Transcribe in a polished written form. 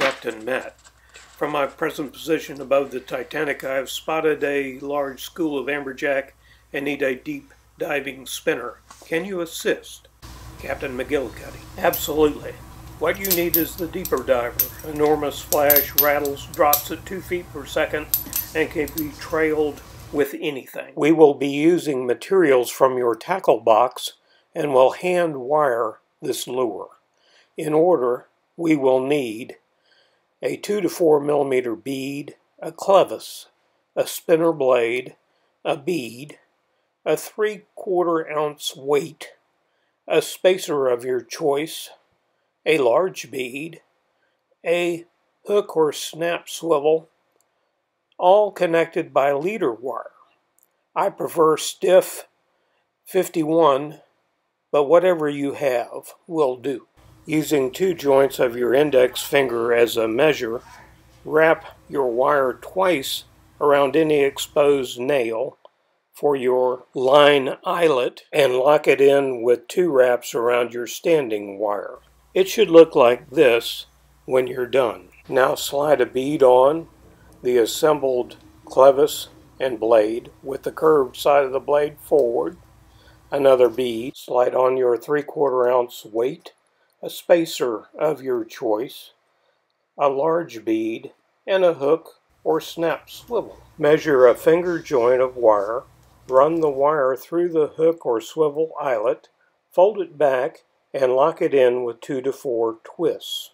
Captain Matt. From my present position above the Titanic, I have spotted a large school of amberjack and need a deep diving spinner. Can you assist? Captain McGillcutty. Absolutely. What you need is the deeper diver. Enormous flash, rattles, drops at 2 feet per second, and can be trailed with anything. We will be using materials from your tackle box and will hand wire this lure. In order, we will need a 2 to 4 millimeter bead, a clevis, a spinner blade, a bead, a 3/4 ounce weight, a spacer of your choice, a large bead, a hook or snap swivel, all connected by leader wire. I prefer stiff 51, but whatever you have will do. Using 2 joints of your index finger as a measure, wrap your wire twice around any exposed nail for your line eyelet and lock it in with 2 wraps around your standing wire. It should look like this when you're done. Now slide a bead on the assembled clevis and blade with the curved side of the blade forward. Another bead. Slide on your 3/4 ounce weight, a spacer of your choice, a large bead, and a hook or snap swivel. Measure a finger joint of wire. Run the wire through the hook or swivel eyelet. Fold it back and lock it in with 2 to 4 twists.